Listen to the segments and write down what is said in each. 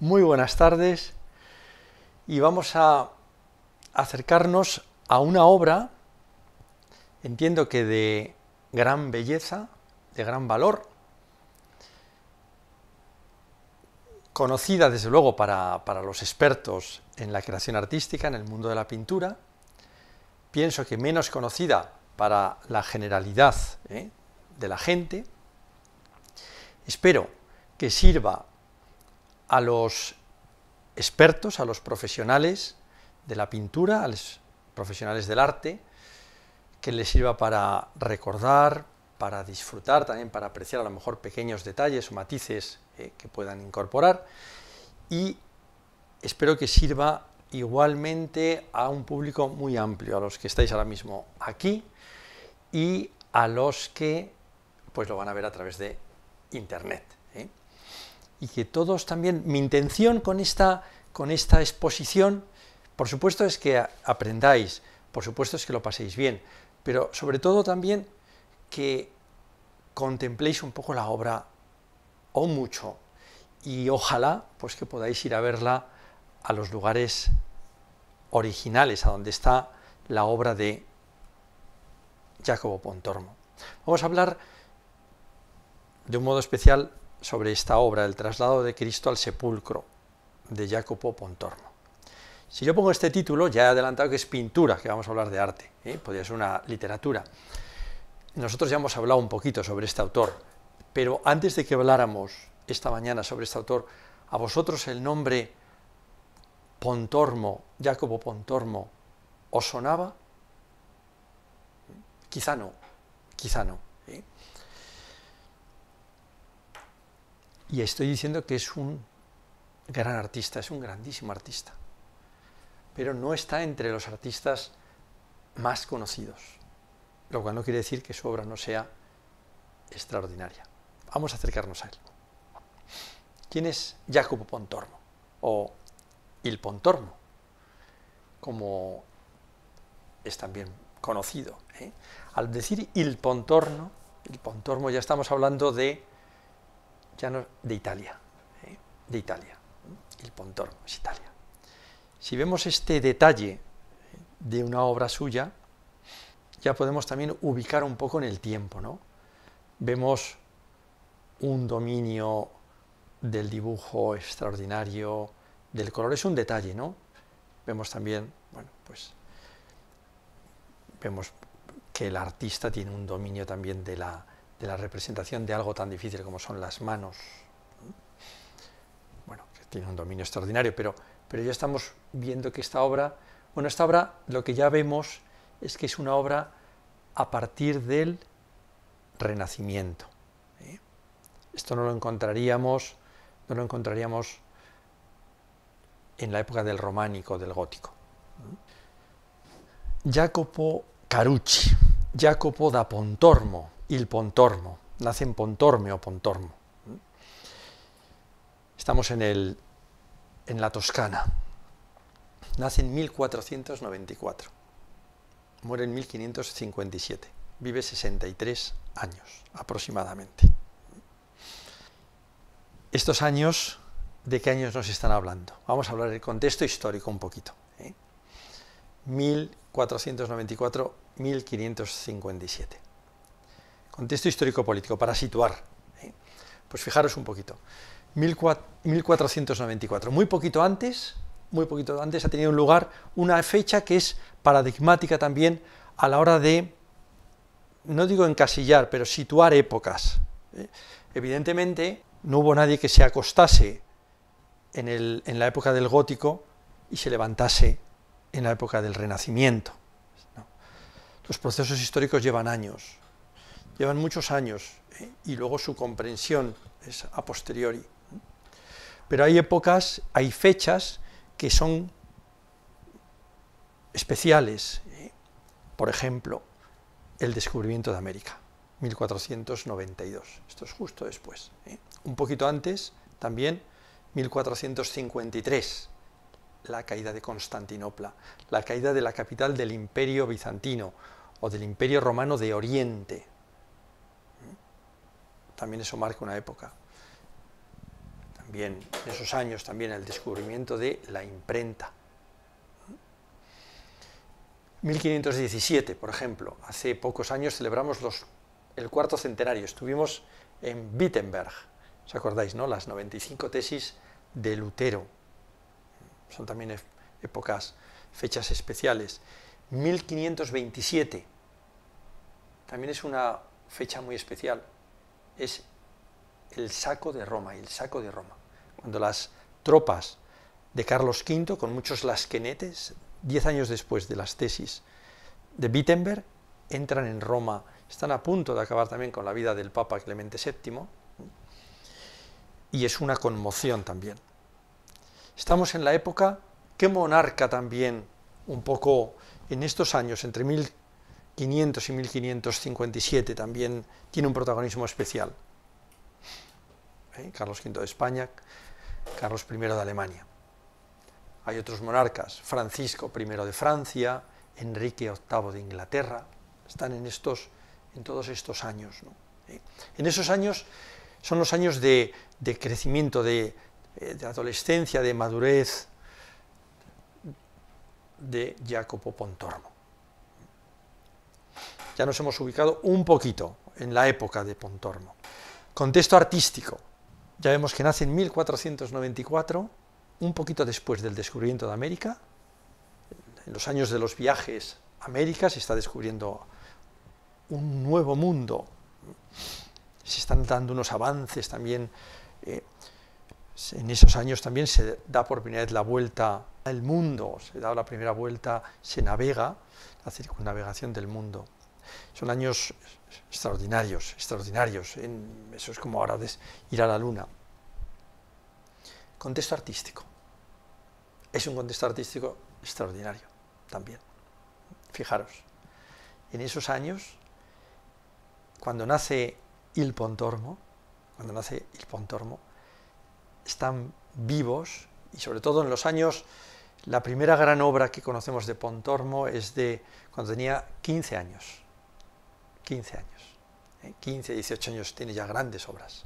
Muy buenas tardes, y vamos a acercarnos a una obra, entiendo que de gran belleza, de gran valor, conocida desde luego para los expertos en la creación artística, en el mundo de la pintura, pienso que menos conocida para la generalidad de la gente. Espero que sirva a los expertos, a los profesionales de la pintura, a los profesionales del arte, que les sirva para recordar, para disfrutar, también para apreciar a lo mejor pequeños detalles o matices que puedan incorporar, y espero que sirva igualmente a un público muy amplio, a los que estáis ahora mismo aquí y a los que pues lo van a ver a través de internet. Y que todos también, mi intención con esta exposición, por supuesto es que aprendáis, por supuesto es que lo paséis bien, pero sobre todo también que contempléis un poco la obra, o mucho, y ojalá pues que podáis ir a verla a los lugares originales, a donde está la obra de Jacopo Pontormo. Vamos a hablar de un modo especial sobre esta obra, El traslado de Cristo al sepulcro, de Jacopo Pontormo. Si yo pongo este título, ya he adelantado que es pintura, que vamos a hablar de arte, podría ser una literatura. Nosotros ya hemos hablado un poquito sobre este autor, pero antes de que habláramos esta mañana sobre este autor, a vosotros el nombre Pontormo, Jacopo Pontormo, ¿os sonaba? Quizá no, quizá no. Y estoy diciendo que es un gran artista, es un grandísimo artista, pero no está entre los artistas más conocidos, lo cual no quiere decir que su obra no sea extraordinaria. Vamos a acercarnos a él. ¿Quién es Jacopo Pontormo? O Il Pontormo, como es también conocido. Al decir Il Pontormo ya estamos hablando de Italia, de Italia. Il Pontormo es Italia. Si vemos este detalle de una obra suya, ya podemos también ubicar un poco en el tiempo, ¿no? Vemos un dominio del dibujo extraordinario, del color, es un detalle, ¿no? Vemos también, bueno, pues, vemos que el artista tiene un dominio también de la representación de algo tan difícil como son las manos. Bueno, que tiene un dominio extraordinario, pero ya estamos viendo que esta obra, bueno, esta obra lo que ya vemos es que es una obra a partir del Renacimiento. Esto no lo encontraríamos en la época del Románico, del Gótico. Jacopo Carucci, Jacopo da Pontormo, Il Pontormo, nace en Pontorme o Pontormo. Estamos en la Toscana. Nace en 1494, muere en 1557, vive 63 años aproximadamente. Estos años, ¿de qué años nos están hablando? Vamos a hablar del contexto histórico un poquito. 1494, 1557. Contexto histórico-político, para situar. Pues fijaros un poquito. 1494, muy poquito antes ha tenido lugar una fecha que es paradigmática también a la hora de, no digo encasillar, pero situar épocas. Evidentemente no hubo nadie que se acostase en la época del Gótico y se levantase en la época del Renacimiento. No. Los procesos históricos llevan años. Llevan muchos años, y luego su comprensión es a posteriori. Pero hay épocas, hay fechas que son especiales. Por ejemplo, el descubrimiento de América. 1492, esto es justo después, ¿eh? Un poquito antes, también, 1453, la caída de Constantinopla, la caída de la capital del Imperio Bizantino o del Imperio Romano de Oriente. También eso marca una época. También, en esos años, también el descubrimiento de la imprenta. 1517, por ejemplo, hace pocos años celebramos el cuarto centenario, estuvimos en Wittenberg, ¿os acordáis, no? Las 95 tesis de Lutero, son también épocas, fechas especiales. 1527, también es una fecha muy especial, es el saco de Roma, cuando las tropas de Carlos V, con muchos lasquenetes, 10 años después de las tesis de Wittenberg, entran en Roma, están a punto de acabar también con la vida del Papa Clemente VII, y es una conmoción también. Estamos en la época, ¿qué monarca también un poco en estos años, entre 1500 y 1557, también tiene un protagonismo especial? ¿Eh? Carlos V de España, Carlos I de Alemania. Hay otros monarcas, Francisco I de Francia, Enrique VIII de Inglaterra, están en todos estos años, ¿no? ¿Eh? En esos años son los años de crecimiento, de adolescencia, de madurez de Jacopo Pontormo. Ya nos hemos ubicado un poquito en la época de Pontormo. Contexto artístico, ya vemos que nace en 1494, un poquito después del descubrimiento de América, en los años de los viajes a América, se está descubriendo un nuevo mundo, se están dando unos avances también, en esos años también se da por primera vez la vuelta al mundo, se da la primera vuelta, se navega, la circunnavegación del mundo. Son años extraordinarios, eso es como ahora ir a la luna. Contexto artístico. Es un contexto artístico extraordinario también. Fijaros, en esos años, cuando nace Il Pontormo, están vivos, y sobre todo en los años, la primera gran obra que conocemos de Pontormo es de cuando tenía 15 años. 15, 18 años, tiene ya grandes obras.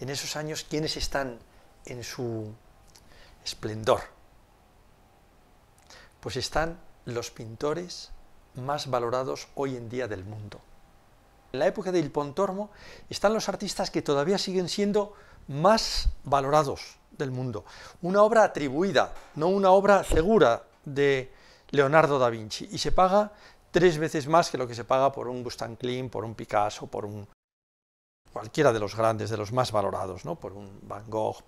En esos años, ¿quiénes están en su esplendor? Pues están los pintores más valorados hoy en día del mundo. En la época de Il Pontormo están los artistas que todavía siguen siendo más valorados del mundo. Una obra atribuida, no una obra segura, de Leonardo da Vinci, y se paga 3 veces más que lo que se paga por un Gustav Klimt, por un Picasso, por un cualquiera de los grandes, de los más valorados, ¿no? Por un Van Gogh,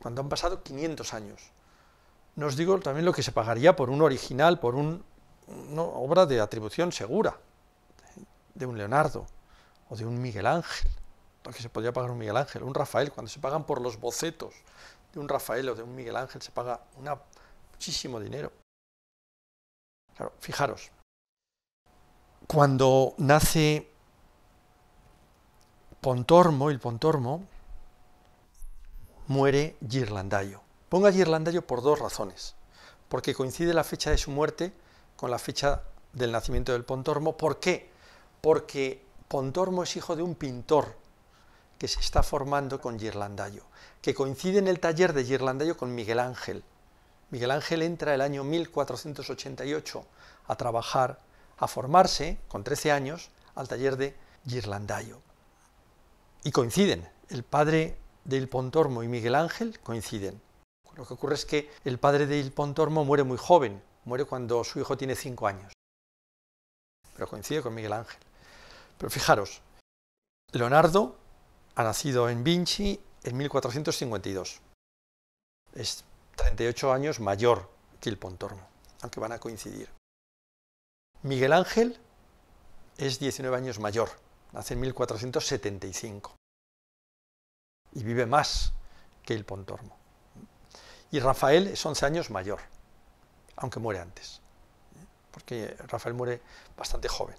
Cuando han pasado 500 años. No os digo también lo que se pagaría por un original, por una obra de atribución segura, de un Leonardo o de un Miguel Ángel, lo que se podría pagar un Miguel Ángel, un Rafael. Cuando se pagan por los bocetos de un Rafael o de un Miguel Ángel, se paga muchísimo dinero. Claro, fijaros, cuando nace Pontormo, Il Pontormo, muere Ghirlandaio. Pongo a Ghirlandaio por 2 razones. Porque coincide la fecha de su muerte con la fecha del nacimiento del Pontormo. ¿Por qué? Porque Pontormo es hijo de un pintor que se está formando con Ghirlandaio, que coincide en el taller de Ghirlandaio con Miguel Ángel. Miguel Ángel entra el año 1488 a trabajar, a formarse, con 13 años, al taller de Ghirlandaio. Y coinciden, el padre de Il Pontormo y Miguel Ángel coinciden. Lo que ocurre es que el padre de Il Pontormo muere muy joven, muere cuando su hijo tiene 5 años. Pero coincide con Miguel Ángel. Pero fijaros, Leonardo ha nacido en Vinci en 1452. Es 38 años mayor que Il Pontormo, aunque van a coincidir. Miguel Ángel es 19 años mayor. Nace en 1475 y vive más que Il Pontormo. Y Rafael es 11 años mayor, aunque muere antes, porque Rafael muere bastante joven.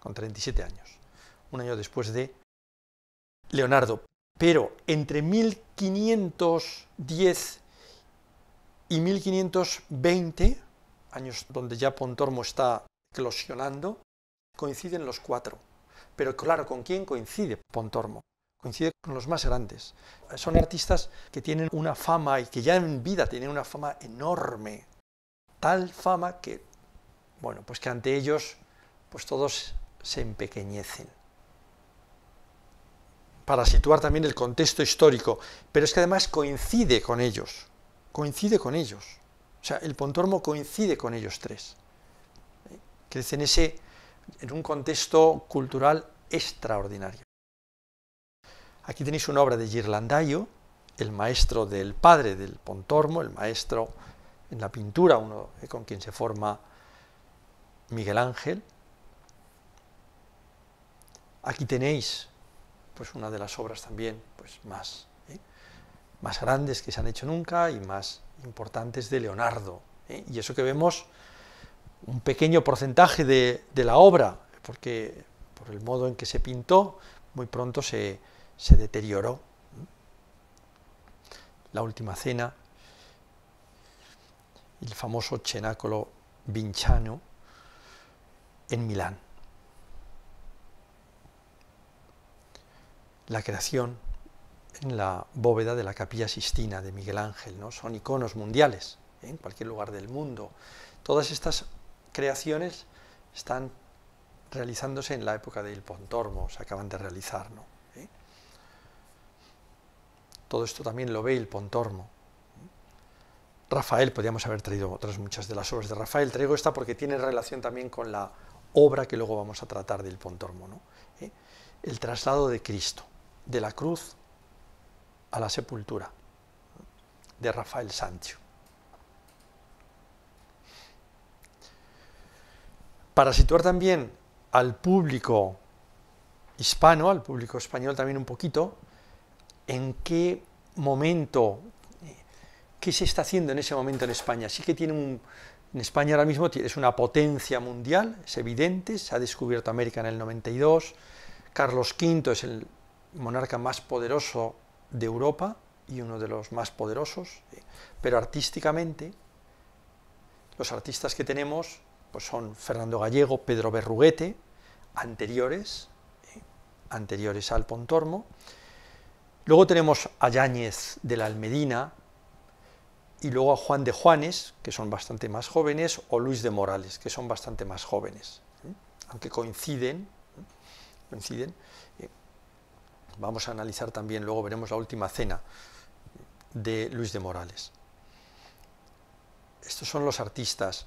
con 37 años, un año después de Leonardo. Pero entre 1510 y 1520, años donde ya Pontormo está eclosionando, coinciden los cuatro. Pero claro, ¿con quién coincide Pontormo? Coincide con los más grandes. Son artistas que tienen una fama y que ya en vida tienen una fama enorme. Tal fama que, bueno, pues que ante ellos pues todos se empequeñecen. Para situar también el contexto histórico, pero es que además coincide con ellos. Coincide con ellos. O sea, el Pontormo coincide con ellos tres. Crece en un contexto cultural extraordinario. Aquí tenéis una obra de Ghirlandaio, el maestro del padre del Pontormo, el maestro en la pintura, uno con quien se forma Miguel Ángel. Aquí tenéis pues una de las obras también pues más grandes que se han hecho nunca y más importantes de Leonardo. Y eso que vemos un pequeño porcentaje de la obra, porque por el modo en que se pintó, muy pronto se deterioró. La Última Cena, el famoso cenáculo vinciano en Milán. La Creación en la bóveda de la Capilla Sistina de Miguel Ángel, ¿no? Son iconos mundiales, ¿eh? En cualquier lugar del mundo. Todas estas creaciones están realizándose en la época del Pontormo, se acaban de realizar, ¿no? ¿Eh? Todo esto también lo ve el Pontormo. Rafael, podríamos haber traído otras muchas de las obras de Rafael, traigo esta porque tiene relación también con la obra que luego vamos a tratar del Pontormo, ¿no? ¿Eh? El traslado de Cristo, de la cruz a la sepultura, de Rafael Sanzio. Para situar también al público hispano, al público español también un poquito, en qué momento, ¿qué se está haciendo en ese momento en España? Sí que tiene en España ahora mismo es una potencia mundial, es evidente, se ha descubierto América en el 92, Carlos V es el monarca más poderoso de Europa y uno de los más poderosos, pero artísticamente los artistas que tenemos pues son Fernando Gallego, Pedro Berruguete, anteriores al Pontormo. Luego tenemos a Yáñez de la Almedina, y luego a Juan de Juanes, que son bastante más jóvenes, o Luis de Morales, que son bastante más jóvenes, aunque coinciden. Vamos a analizar también, luego veremos La Última Cena de Luis de Morales. Estos son los artistas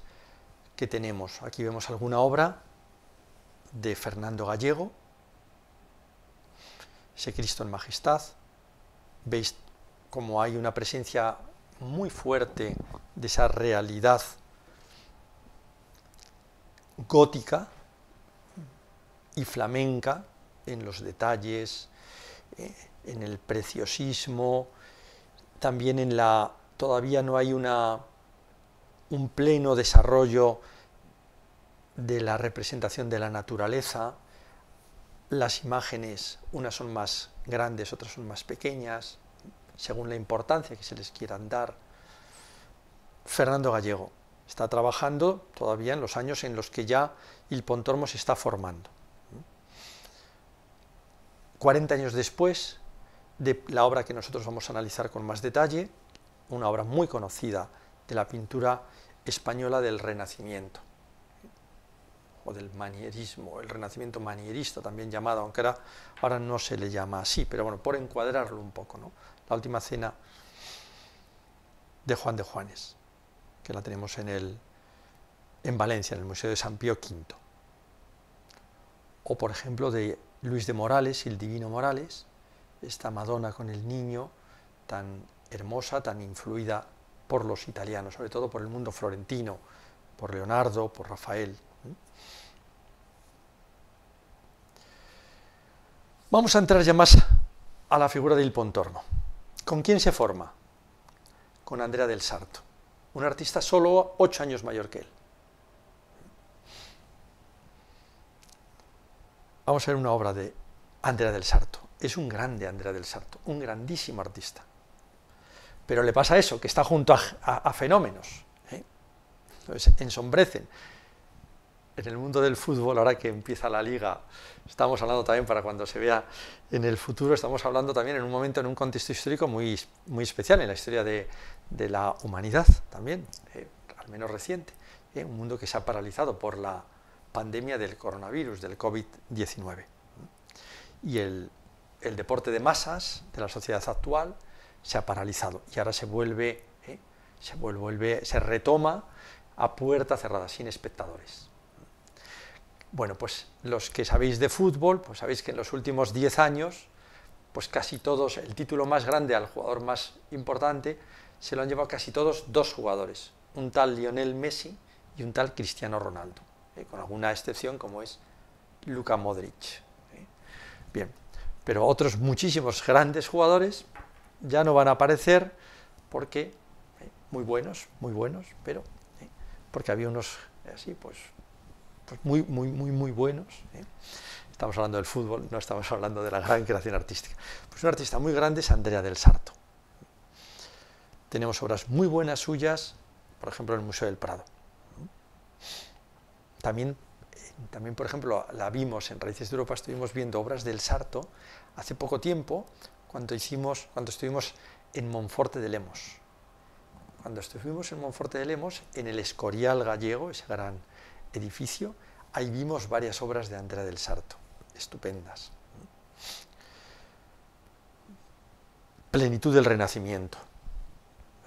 que tenemos. Aquí vemos alguna obra de Fernando Gallego, ese Cristo en Majestad. Veis cómo hay una presencia muy fuerte de esa realidad gótica y flamenca en los detalles, en el preciosismo, también en la... Todavía no hay un pleno desarrollo de la representación de la naturaleza. Las imágenes, unas son más grandes, otras son más pequeñas, según la importancia que se les quieran dar. Fernando Gallego está trabajando todavía en los años en los que ya el Pontormo se está formando. 40 años después de la obra que nosotros vamos a analizar con más detalle, una obra muy conocida de la pintura española del Renacimiento, o del manierismo, el Renacimiento manierista también llamado, aunque ahora no se le llama así, pero bueno, por encuadrarlo un poco, ¿no? La Última Cena de Juan de Juanes, que la tenemos en Valencia, en el Museo de San Pío V. O, por ejemplo, de Luis de Morales, el Divino Morales, esta Madonna con el niño, tan hermosa, tan influida por los italianos, sobre todo por el mundo florentino, por Leonardo, por Rafael. Vamos a entrar ya más a la figura del Pontormo. ¿Con quién se forma? Con Andrea del Sarto, un artista solo 8 años mayor que él. Vamos a ver una obra de Andrea del Sarto. Es un grande Andrea del Sarto, un grandísimo artista. Pero le pasa eso, que está junto a fenómenos, ¿eh? Entonces ensombrecen. En el mundo del fútbol, ahora que empieza la liga, estamos hablando también para cuando se vea en el futuro, estamos hablando también en un momento, en un contexto histórico muy, muy especial, en la historia de la humanidad también, al menos reciente, un mundo que se ha paralizado por la pandemia del coronavirus, del COVID-19. Y el deporte de masas de la sociedad actual se ha paralizado y ahora se retoma a puerta cerrada, sin espectadores. Bueno, pues los que sabéis de fútbol, pues sabéis que en los últimos 10 años, pues casi todos, el título más grande al jugador más importante, se lo han llevado casi todos dos jugadores, un tal Lionel Messi y un tal Cristiano Ronaldo, con alguna excepción como es Luka Modric. Bien, pero otros muchísimos grandes jugadores ya no van a aparecer porque, muy buenos, pero porque había unos así, pues muy buenos, Estamos hablando del fútbol, no estamos hablando de la gran creación artística. Pues un artista muy grande es Andrea del Sarto. Tenemos obras muy buenas suyas, por ejemplo, en el Museo del Prado. También, por ejemplo, la vimos en Raíces de Europa, estuvimos viendo obras del Sarto hace poco tiempo, cuando estuvimos en Monforte de Lemos. Cuando estuvimos en Monforte de Lemos, en el Escorial gallego, ese gran edificio, ahí vimos varias obras de Andrea del Sarto, estupendas. Plenitud del Renacimiento,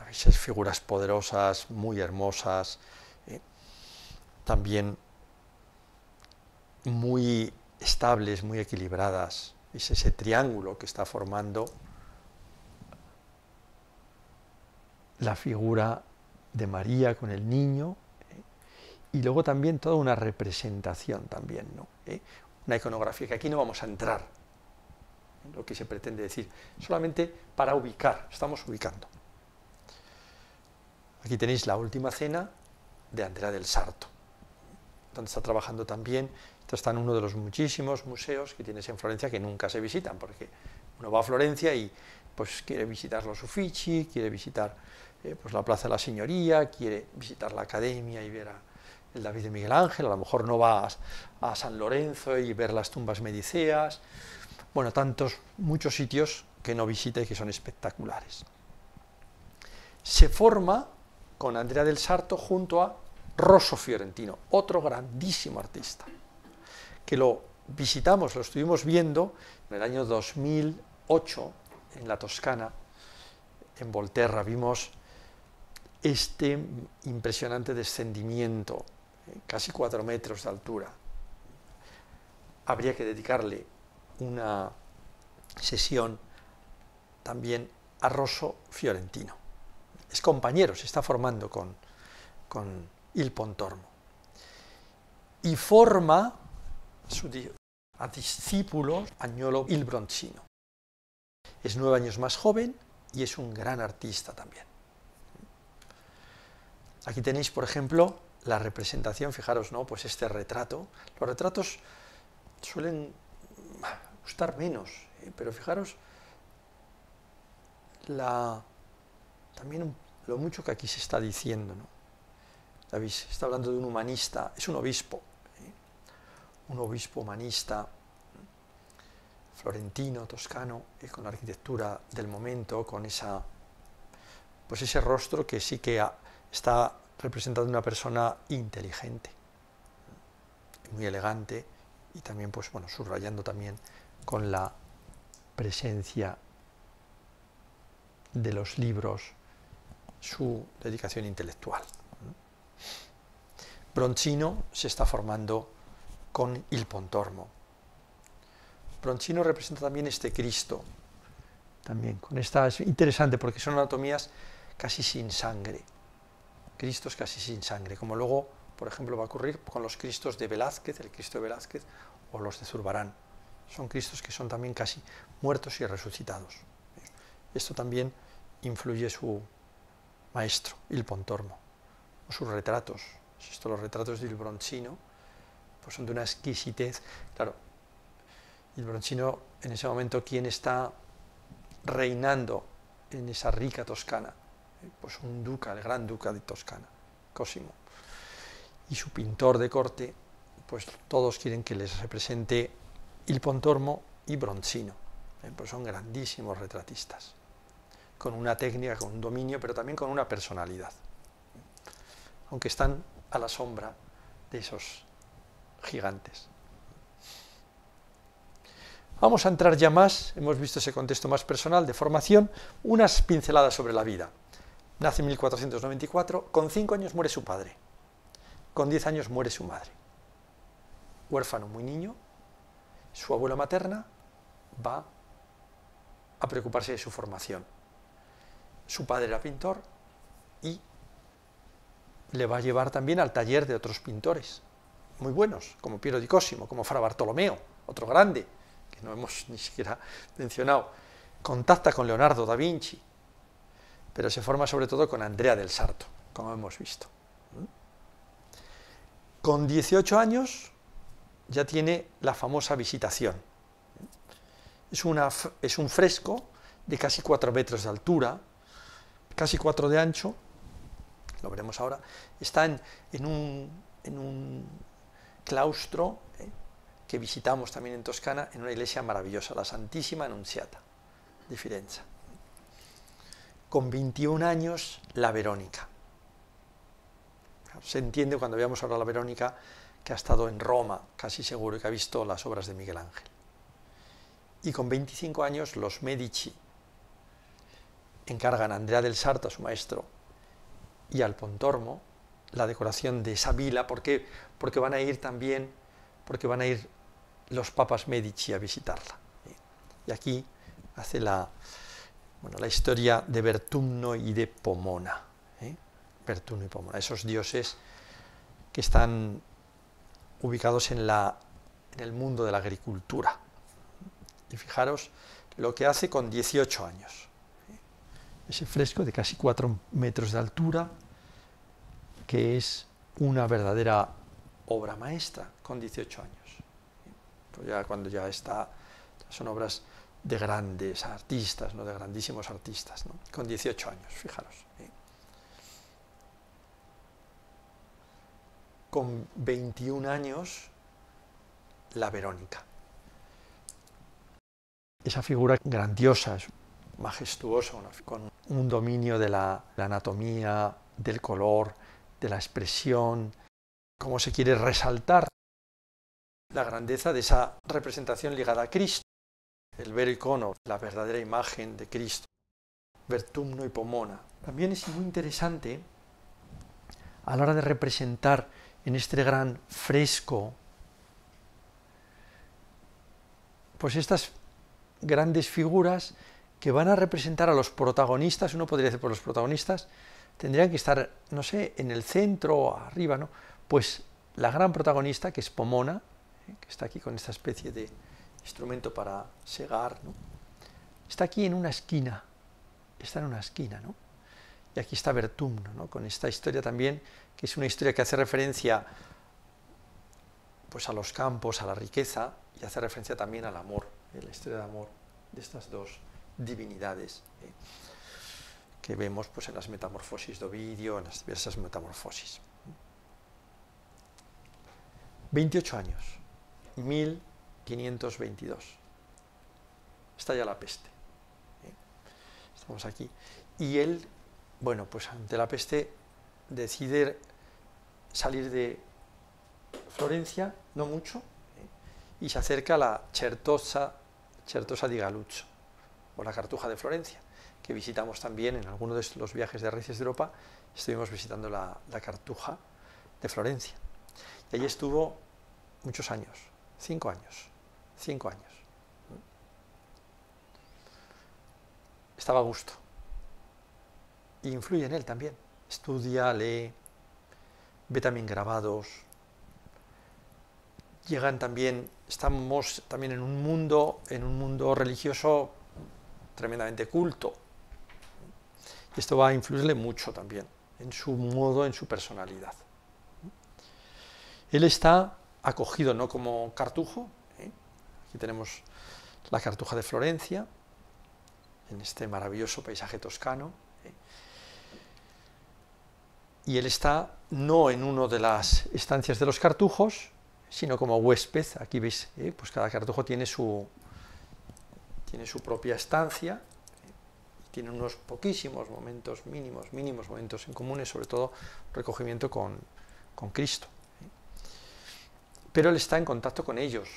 esas figuras poderosas, muy hermosas, también muy estables, muy equilibradas, es ese triángulo que está formando la figura de María con el niño. Y luego también toda una representación también, ¿no? Una iconografía que aquí no vamos a entrar, en lo que se pretende decir, solamente para ubicar, estamos ubicando. Aquí tenéis la última cena de Andrea del Sarto, donde está trabajando también, esto está en uno de los muchísimos museos que tienes en Florencia que nunca se visitan, porque uno va a Florencia y pues quiere visitar los Uffizi, quiere visitar pues, la Plaza de la Señoría, quiere visitar la Academia y ver a el David de Miguel Ángel, a lo mejor no va a San Lorenzo y ver las tumbas mediceas, bueno, muchos sitios que no visita y que son espectaculares. Se forma con Andrea del Sarto junto a Rosso Fiorentino, otro grandísimo artista, que lo visitamos, lo estuvimos viendo en el año 2008 en la Toscana, en Volterra, vimos este impresionante descendimiento, casi 4 metros de altura. Habría que dedicarle una sesión también a Rosso Fiorentino. Es compañero, se está formando con Il Pontormo. Y forma a discípulos Agnolo Il Bronzino. Es 9 años más joven y es un gran artista también. Aquí tenéis, por ejemplo, la representación, fijaros, ¿no? Pues este retrato. Los retratos suelen gustar menos, pero fijaros también lo mucho que aquí se está diciendo, ¿no? ¿Sabéis? Está hablando de un humanista, es un obispo humanista, florentino, toscano, con la arquitectura del momento, con ese rostro que sí que está representando una persona inteligente, muy elegante y también, pues bueno, subrayando también con la presencia de los libros su dedicación intelectual. Bronzino se está formando con Il Pontormo. Bronzino representa también este Cristo, también con esta, es interesante porque son anatomías casi sin sangre. Cristos casi sin sangre, como luego, por ejemplo, va a ocurrir con los Cristos de Velázquez, el Cristo de Velázquez, o los de Zurbarán. Son Cristos que son también casi muertos y resucitados. Esto también influye su maestro, Il Pontormo, o sus retratos. Los retratos de Il Bronzino pues son de una exquisitez. Claro, Il Bronzino, en ese momento, ¿quién está reinando en esa rica Toscana? Pues un duca, el gran duca de Toscana, Cosimo. Y su pintor de corte, pues todos quieren que les represente Il Pontormo y Bronzino. Pues son grandísimos retratistas, con una técnica, con un dominio, pero también con una personalidad. Aunque están a la sombra de esos gigantes. Vamos a entrar ya más, hemos visto ese contexto más personal de formación, unas pinceladas sobre la vida. Nace en 1494, con 5 años muere su padre, con 10 años muere su madre. Huérfano muy niño, su abuela materna va a preocuparse de su formación. Su padre era pintor y le va a llevar también al taller de otros pintores muy buenos, como Piero di Cosimo, como Fra Bartolomeo, otro grande, que no hemos ni siquiera mencionado. Contacta con Leonardo da Vinci, pero se forma sobre todo con Andrea del Sarto, como hemos visto. Con 18 años ya tiene la famosa Visitación. Es un fresco de casi 4 metros de altura, casi 4 de ancho, lo veremos ahora. Está en un claustro que visitamos también en Toscana, en una iglesia maravillosa, la Santísima Anunciata de Firenze. Con 21 años, la Verónica. Se entiende cuando veamos ahora la Verónica que ha estado en Roma, casi seguro, y que ha visto las obras de Miguel Ángel. Y con 25 años, los Medici encargan a Andrea del Sarto, a su maestro, y al Pontormo, la decoración de esa vila, porque van a ir también, porque van a ir los papas Medici a visitarla. Y aquí hace la historia de Vertumno y de Pomona. Vertumno y Pomona, esos dioses que están ubicados en el mundo de la agricultura. Y fijaros lo que hace con 18 años. Ese fresco de casi 4 metros de altura, que es una verdadera obra maestra con 18 años. Pues ya cuando ya está, son obras de grandes artistas, ¿no? De grandísimos artistas, ¿no? Con 18 años, fijaros. Con 21 años, la Verónica. Esa figura grandiosa, majestuosa, con un dominio de la anatomía, del color, de la expresión, cómo se quiere resaltar la grandeza de esa representación ligada a Cristo, el vero icono, la verdadera imagen de Cristo, Vertumno y Pomona. También es muy interesante a la hora de representar en este gran fresco, pues estas grandes figuras que van a representar a los protagonistas. Uno podría decir, por los protagonistas tendrían que estar, no sé, en el centro o arriba, ¿no? Pues la gran protagonista, que es Pomona, que está aquí con esta especie de instrumento para segar, ¿no? Está aquí en una esquina, está en una esquina, ¿no? Y aquí está Vertumno, ¿no? Con esta historia también, que es una historia que hace referencia pues a los campos, a la riqueza, y hace referencia también al amor, la historia de amor de estas dos divinidades que vemos pues en las metamorfosis de Ovidio, en las diversas metamorfosis. 28 años, 1522, estalla la peste, estamos aquí, y él, bueno, pues ante la peste decide salir de Florencia, no mucho, y se acerca a la Certosa di Galluzzo, o la Cartuja de Florencia, que visitamos también en alguno de los viajes de Raíces de Europa. Estuvimos visitando la Cartuja de Florencia, y allí estuvo muchos años, 5 años. Estaba a gusto, y influye en él también, estudia, lee, ve también grabados. Llegan también, estamos también en un mundo religioso tremendamente culto. Esto va a influirle mucho también en su modo, en su personalidad. Él está acogido no como cartujo, aquí Aquí tenemos la Cartuja de Florencia, en este maravilloso paisaje toscano. Y él está no en una de las estancias de los cartujos, sino como huésped. Aquí veis, pues cada cartujo tiene su propia estancia, tiene unos poquísimos momentos, mínimos momentos en comunes, sobre todo recogimiento con Cristo. Pero él está en contacto con ellos,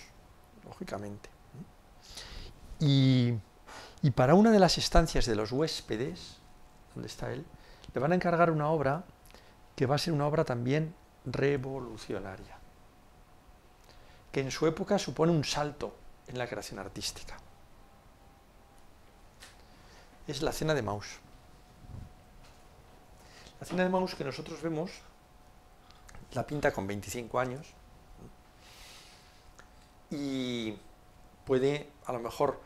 lógicamente. Y para una de las estancias de los huéspedes, donde está él, le van a encargar una obra que va a ser una obra también revolucionaria, que en su época supone un salto en la creación artística. Es la Cena de Maús. La Cena de Maús que nosotros vemos, la pinta con 25 años, y puede, a lo mejor,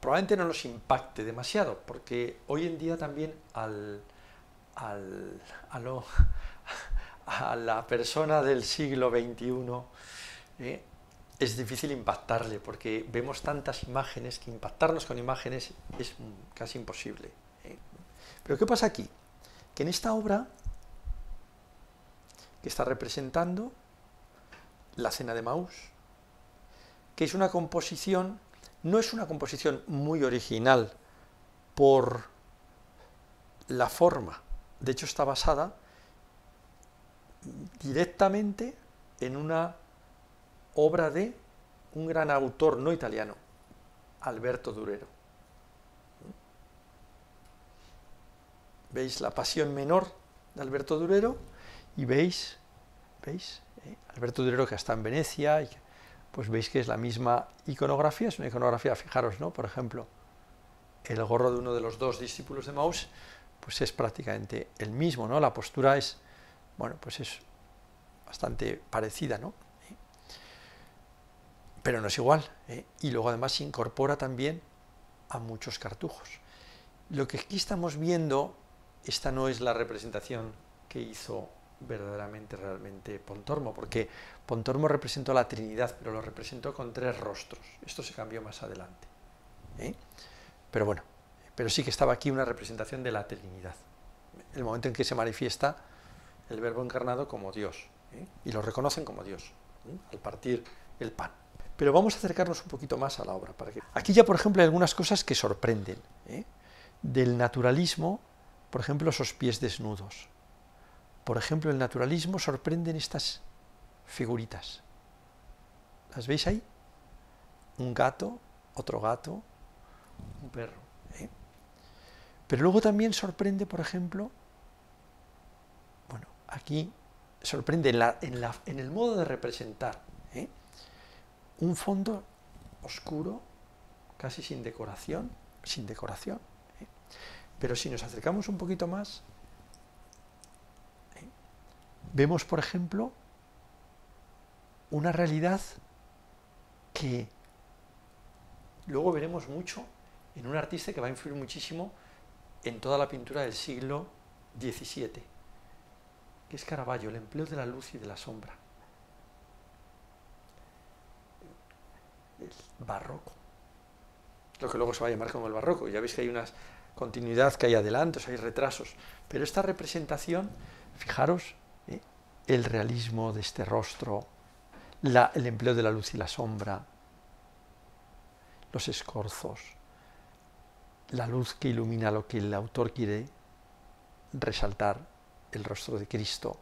probablemente no nos impacte demasiado, porque hoy en día también a la persona del siglo XXI es difícil impactarle, porque vemos tantas imágenes que impactarnos con imágenes es casi imposible. Pero ¿qué pasa aquí? Que en esta obra, que está representando la Cena de Maús, que es una composición, no es una composición muy original por la forma, de hecho está basada directamente en una obra de un gran autor no italiano, Alberto Durero. Veis la Pasión Menor de Alberto Durero y veis Alberto Durero, que está en Venecia, y pues veis que es la misma iconografía, es una iconografía, fijaros, ¿no? Por ejemplo, el gorro de uno de los dos discípulos de Maús, pues es prácticamente el mismo, ¿no? La postura es, bueno, pues es bastante parecida, ¿no? Pero no es igual, y luego además se incorpora también a muchos cartujos. Lo que aquí estamos viendo, esta no es la representación que hizo realmente Pontormo, porque Pontormo representó a la Trinidad, pero lo representó con tres rostros. Esto se cambió más adelante. Pero bueno, pero sí que estaba aquí una representación de la Trinidad, el momento en que se manifiesta el Verbo encarnado como Dios, y lo reconocen como Dios, al partir el pan. Pero vamos a acercarnos un poquito más a la obra. Aquí ya, por ejemplo, hay algunas cosas que sorprenden. Del naturalismo, por ejemplo, esos pies desnudos. Por ejemplo, el naturalismo sorprenden estas figuritas. ¿Las veis ahí? Un gato, otro gato, un perro. Pero luego también sorprende, por ejemplo, bueno, aquí sorprende en el modo de representar, un fondo oscuro, casi sin decoración. Pero si nos acercamos un poquito más, vemos, por ejemplo, una realidad que luego veremos mucho en un artista que va a influir muchísimo en toda la pintura del siglo XVII, que es Caravaggio, el empleo de la luz y de la sombra. El barroco, lo que luego se va a llamar como el barroco. Ya veis que hay una continuidad, que hay adelantos, hay retrasos, pero esta representación, fijaros, el realismo de este rostro, el empleo de la luz y la sombra, los escorzos, la luz que ilumina lo que el autor quiere resaltar, el rostro de Cristo.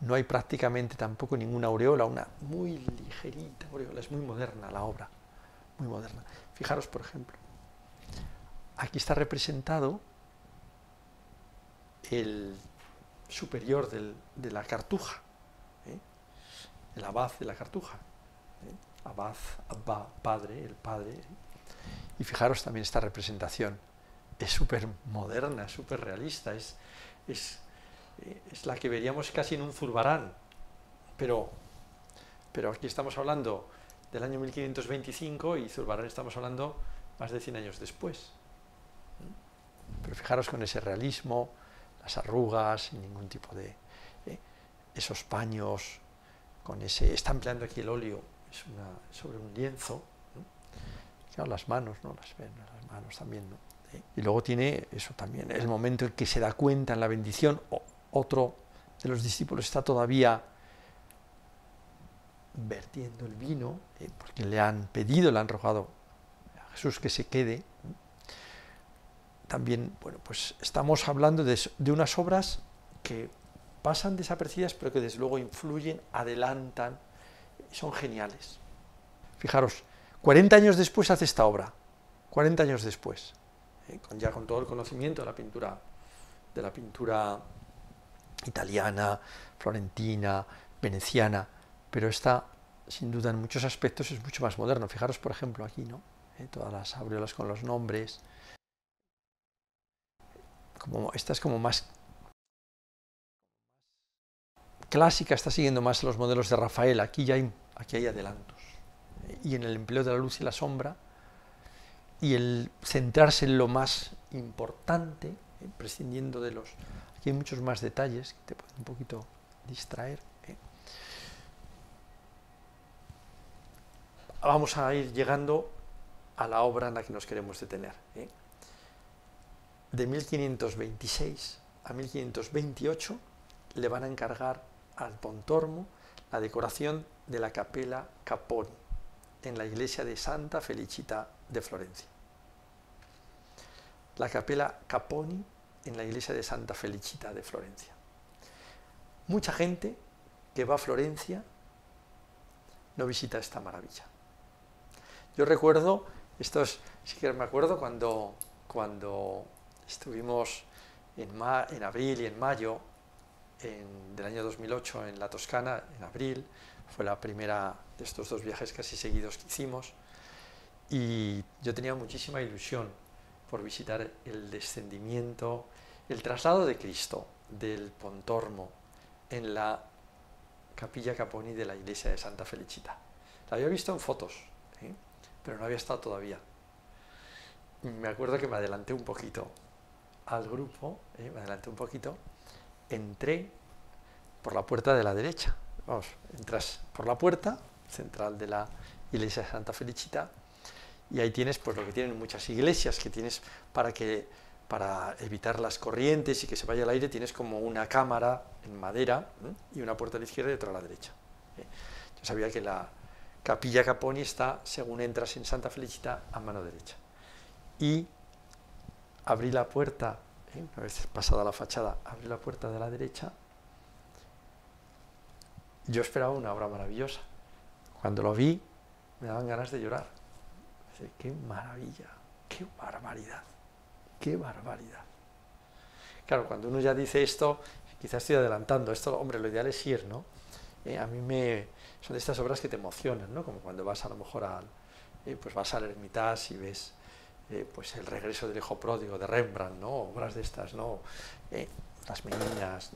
No hay prácticamente tampoco ninguna aureola, una muy ligerita aureola, es muy moderna la obra, muy moderna. Fijaros, por ejemplo, aquí está representado el superior de la cartuja, el abad de la cartuja, abad, abba, padre, el padre. Y fijaros también esta representación, es súper moderna, súper realista, es la que veríamos casi en un Zurbarán, pero aquí estamos hablando del año 1525 y Zurbarán estamos hablando más de 100 años después. Pero fijaros con ese realismo, las arrugas, sin ningún tipo de... esos paños, está empleando aquí el óleo sobre un lienzo, Claro, las manos, ¿no? Las manos también, ¿no? ¿Sí? Y luego tiene eso también, el momento en que se da cuenta en la bendición, otro de los discípulos está todavía vertiendo el vino, porque le han pedido, le han rogado a Jesús que se quede. También, bueno, pues estamos hablando de unas obras que pasan desapercibidas, pero que desde luego influyen, adelantan, son geniales. Fijaros, 40 años después hace esta obra, 40 años después, ya con todo el conocimiento de la pintura italiana, florentina, veneciana, pero esta, sin duda, en muchos aspectos es mucho más moderno. Fijaros, por ejemplo, aquí, ¿no? Todas las aureolas con los nombres. Como, esta es como más clásica, está siguiendo más los modelos de Rafael. Aquí ya hay, adelantos. Y en el empleo de la luz y la sombra, y el centrarse en lo más importante, prescindiendo de los... Aquí hay muchos más detalles que te pueden un poquito distraer. Vamos a ir llegando a la obra en la que nos queremos detener. De 1526 a 1528 le van a encargar al Pontormo la decoración de la Capella Capponi en la iglesia de Santa Felicita de Florencia. La Capella Capponi en la iglesia de Santa Felicita de Florencia. Mucha gente que va a Florencia no visita esta maravilla. Yo recuerdo, sí que me acuerdo cuando estuvimos en abril y en mayo del año 2008 en la Toscana, en abril, fue la primera de estos dos viajes casi seguidos que hicimos, y yo tenía muchísima ilusión por visitar el descendimiento, el traslado de Cristo del Pontormo en la Capilla Capponi de la iglesia de Santa Felicita. La había visto en fotos, pero no había estado todavía. Me acuerdo que me adelanté un poquito al grupo, entré por la puerta de la derecha. Vamos, entras por la puerta central de la iglesia de Santa Felicita y ahí tienes pues lo que tienen muchas iglesias, que tienes para evitar las corrientes y que se vaya el aire, tienes como una cámara en madera y una puerta a la izquierda y otra a la derecha. Yo sabía que la Capilla Capponi está, según entras en Santa Felicita, a mano derecha. Y abrí la puerta, una vez pasada la fachada, abrí la puerta de la derecha. Yo esperaba una obra maravillosa. Cuando lo vi, me daban ganas de llorar. Dice, ¡qué maravilla! ¡Qué barbaridad! ¡Qué barbaridad! Claro, cuando uno ya dice esto, quizás estoy adelantando, esto, hombre, lo ideal es ir, ¿no? A mí son de estas obras que te emocionan, ¿no? Como cuando vas a lo mejor pues vas al Hermitage y ves pues el regreso del hijo pródigo de Rembrandt, ¿no? Obras de estas, ¿no? Las Meninas,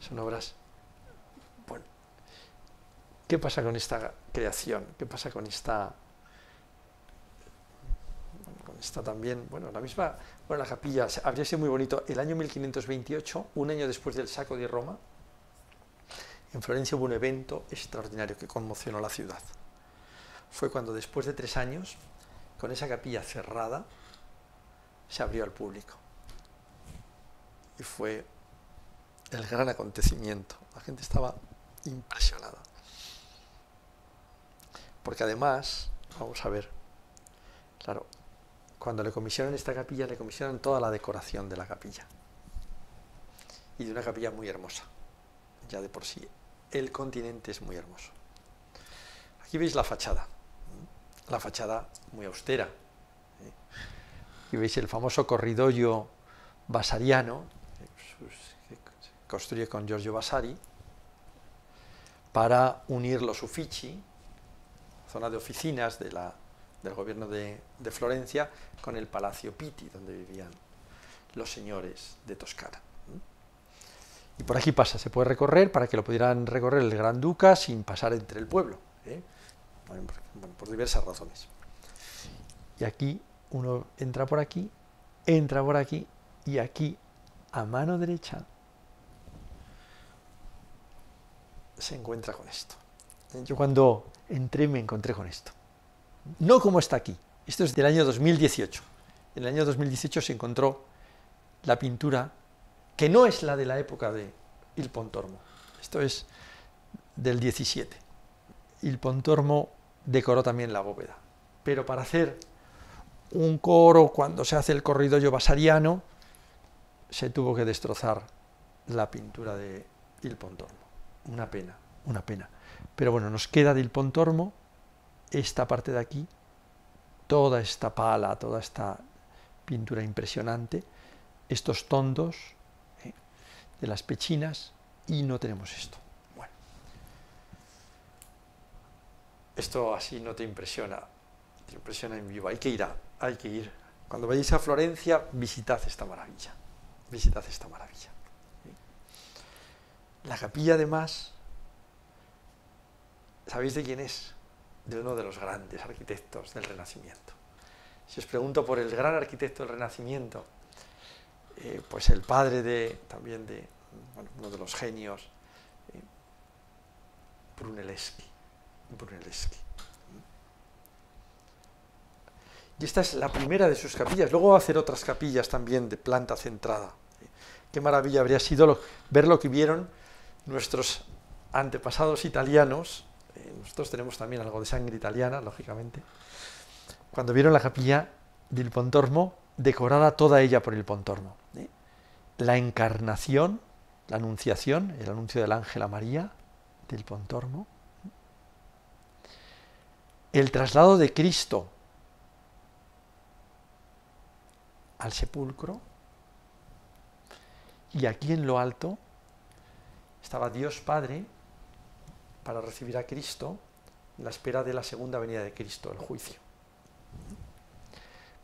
son obras... Bueno, ¿qué pasa con esta creación? ¿Qué pasa con esta... también, bueno, la misma, bueno, la capilla, habría sido muy bonito. El año 1528, un año después del saco de Roma, en Florencia hubo un evento extraordinario que conmocionó la ciudad. Fue cuando después de 3 años, con esa capilla cerrada, se abrió al público. Y fue el gran acontecimiento. La gente estaba impresionada. Porque además, vamos a ver, claro, cuando le comisionan esta capilla, le comisionan toda la decoración de la capilla. Y de una capilla muy hermosa. Ya de por sí, el continente es muy hermoso. Aquí veis la fachada. La fachada muy austera. Aquí veis el famoso corridoio vasariano, que se construye con Giorgio Vasari, para unir los Uffizi, zona de oficinas de del gobierno de Florencia, con el Palacio Pitti, donde vivían los señores de Toscana. Y por aquí pasa, se puede recorrer, para que lo pudieran recorrer el Gran Duca sin pasar entre el pueblo, bueno, por diversas razones. Y aquí, uno entra por aquí, y aquí, a mano derecha, se encuentra con esto. Yo cuando entré me encontré con esto. no como está aquí. Esto es del año 2018. En el año 2018 se encontró la pintura que no es la de la época de Il Pontormo. Esto es del 17. Il Pontormo decoró también la bóveda, pero para hacer un coro, cuando se hace el corridoio vasariano, se tuvo que destrozar la pintura de Il Pontormo. Una pena, una pena. Pero bueno, nos queda de Il Pontormo esta parte de aquí, toda esta pala, toda esta pintura impresionante, estos tondos de las pechinas, y no tenemos esto. Bueno, esto así no te impresiona, te impresiona en vivo. Hay que ir. Cuando vayáis a Florencia, visitad esta maravilla, visitad esta maravilla. La capilla, además, ¿sabéis de quién es? De uno de los grandes arquitectos del Renacimiento. Si os pregunto por el gran arquitecto del Renacimiento, pues el padre de, también de, bueno, uno de los genios, Brunelleschi. Brunelleschi. Y esta es la primera de sus capillas. Luego va a hacer otras capillas también de planta centrada. Qué maravilla habría sido ver lo que vieron nuestros antepasados italianos. Nosotros tenemos también algo de sangre italiana, lógicamente. Cuando vieron la capilla del Pontormo, decorada toda ella por el Pontormo. La encarnación, la anunciación, el anuncio del ángel a María, del Pontormo. El traslado de Cristo al sepulcro. Y aquí en lo alto estaba Dios Padre para recibir a Cristo en la espera de la segunda venida de Cristo, el juicio.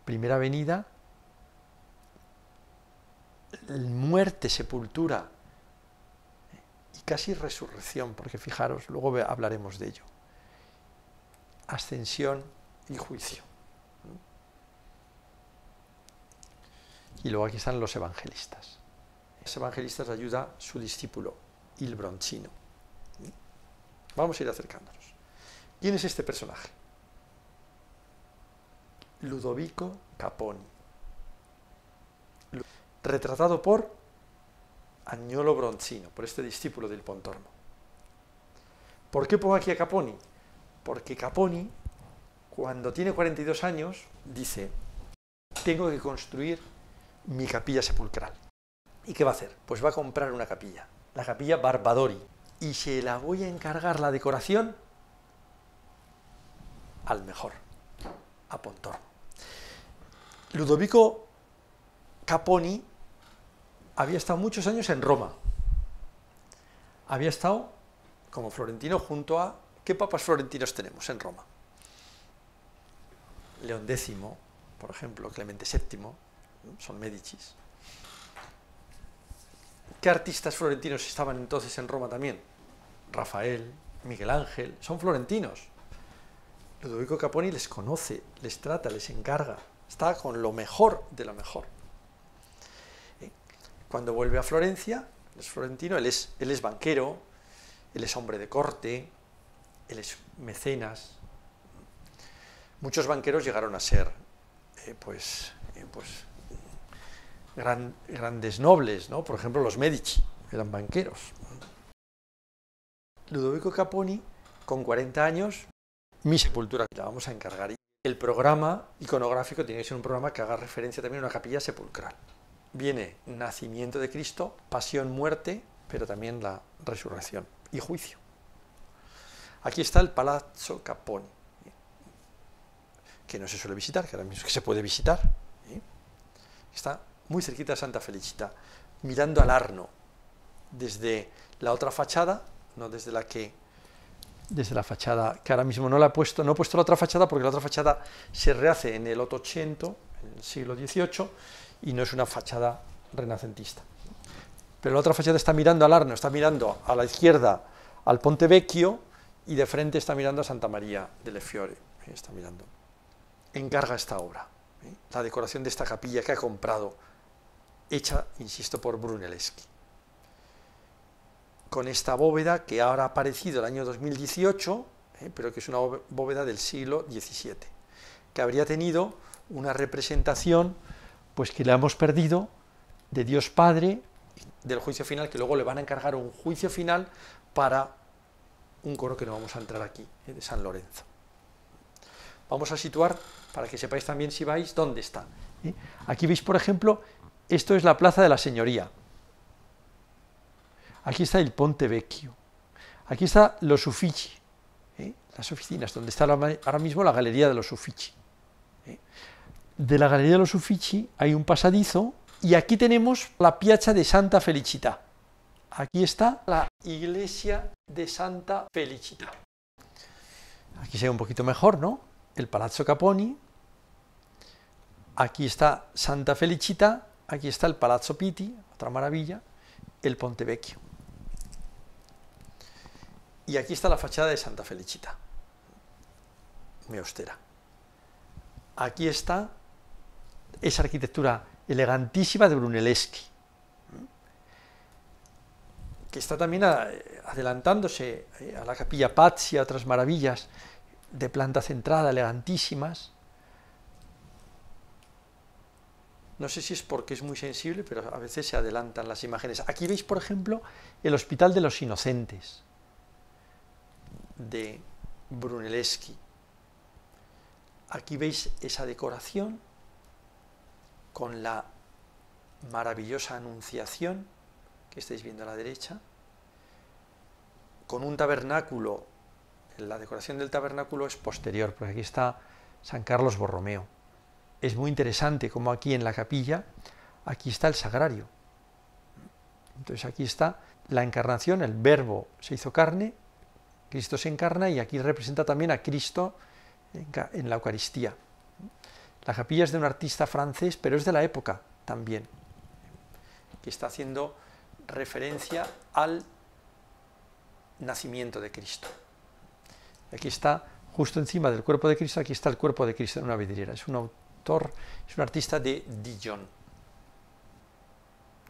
Primera venida, muerte, sepultura y casi resurrección, porque fijaros, luego hablaremos de ello. Ascensión y juicio. Y luego aquí están los evangelistas. Los evangelistas ayuda su discípulo, Il Bronzino. Vamos a ir acercándonos. ¿Quién es este personaje? Ludovico Capponi. Retratado por Agnolo Bronzino, por este discípulo del Pontormo. ¿Por qué pongo aquí a Capponi? Porque Capponi, cuando tiene 42 años, dice: tengo que construir mi capilla sepulcral. ¿Y qué va a hacer? Pues va a comprar una capilla, la capilla Barbadori, y se la voy a encargar la decoración al mejor, a Pontormo. Ludovico Capponi había estado muchos años en Roma, había estado como florentino junto a... ¿Qué papas florentinos tenemos en Roma? León X, por ejemplo, Clemente VII, son Médicis. ¿Qué artistas florentinos estaban entonces en Roma también? Rafael, Miguel Ángel, son florentinos. Ludovico Capponi les conoce, les trata, les encarga, está con lo mejor de lo mejor. Cuando vuelve a Florencia, es florentino, él es banquero, él es hombre de corte, él es mecenas. Muchos banqueros llegaron a ser, grandes nobles, ¿no? Por ejemplo, los Medici eran banqueros. Ludovico Capponi, con 40 años, mi sepultura la vamos a encargar. El programa iconográfico tiene que ser un programa que haga referencia también a una capilla sepulcral. Viene nacimiento de Cristo, pasión, muerte, pero también la resurrección y juicio. Aquí está el Palazzo Capponi, que no se suele visitar, que ahora mismo es que se puede visitar. Está muy cerquita de Santa Felicita, mirando al Arno, desde la otra fachada, no desde la que, desde la fachada, que ahora mismo no la he puesto, no he puesto la otra fachada porque la otra fachada se rehace en el 800, en el siglo XVIII, y no es una fachada renacentista. Pero la otra fachada está mirando al Arno, está mirando a la izquierda al Ponte Vecchio, y de frente está mirando a Santa María delle Fiore, está mirando. Encarga esta obra, la decoración de esta capilla que ha comprado, hecha, insisto, por Brunelleschi, con esta bóveda que ahora ha aparecido el año 2018, pero que es una bóveda del siglo XVII, que habría tenido una representación, pues que la hemos perdido, de Dios Padre, del juicio final, que luego le van a encargar un juicio final para un coro que no vamos a entrar aquí, de San Lorenzo. Vamos a situar, para que sepáis también si vais, dónde está. Aquí veis, por ejemplo, esto es la Plaza de la Señoría. Aquí está el Ponte Vecchio. Aquí está los Uffizi, las oficinas, donde está ahora mismo la Galería de los Uffizi. De la Galería de los Uffizi hay un pasadizo, y aquí tenemos la Piazza de Santa Felicita. Aquí está la iglesia de Santa Felicita. Aquí se ve un poquito mejor, ¿no? El Palazzo Capponi. Aquí está Santa Felicita. Aquí está el Palazzo Pitti, otra maravilla. El Ponte Vecchio. Y aquí está la fachada de Santa Felicita, muy austera. Aquí está esa arquitectura elegantísima de Brunelleschi, que está también adelantándose a la Capilla Pazzi, a otras maravillas de planta centrada, elegantísimas. No sé si es porque es muy sensible, pero a veces se adelantan las imágenes. Aquí veis, por ejemplo, el Hospital de los Inocentes de Brunelleschi. Aquí veis esa decoración con la maravillosa Anunciación que estáis viendo a la derecha, con un tabernáculo. La decoración del tabernáculo es posterior, porque aquí está San Carlos Borromeo. Es muy interesante como aquí en la capilla, aquí está el sagrario. Entonces aquí está la encarnación, el verbo se hizo carne, Cristo se encarna, y aquí representa también a Cristo en la Eucaristía. La capilla es de un artista francés, pero es de la época también, que está haciendo referencia al nacimiento de Cristo. Aquí está, justo encima del cuerpo de Cristo, aquí está el cuerpo de Cristo en una vidriera. Es un autor, es un artista de Dijon.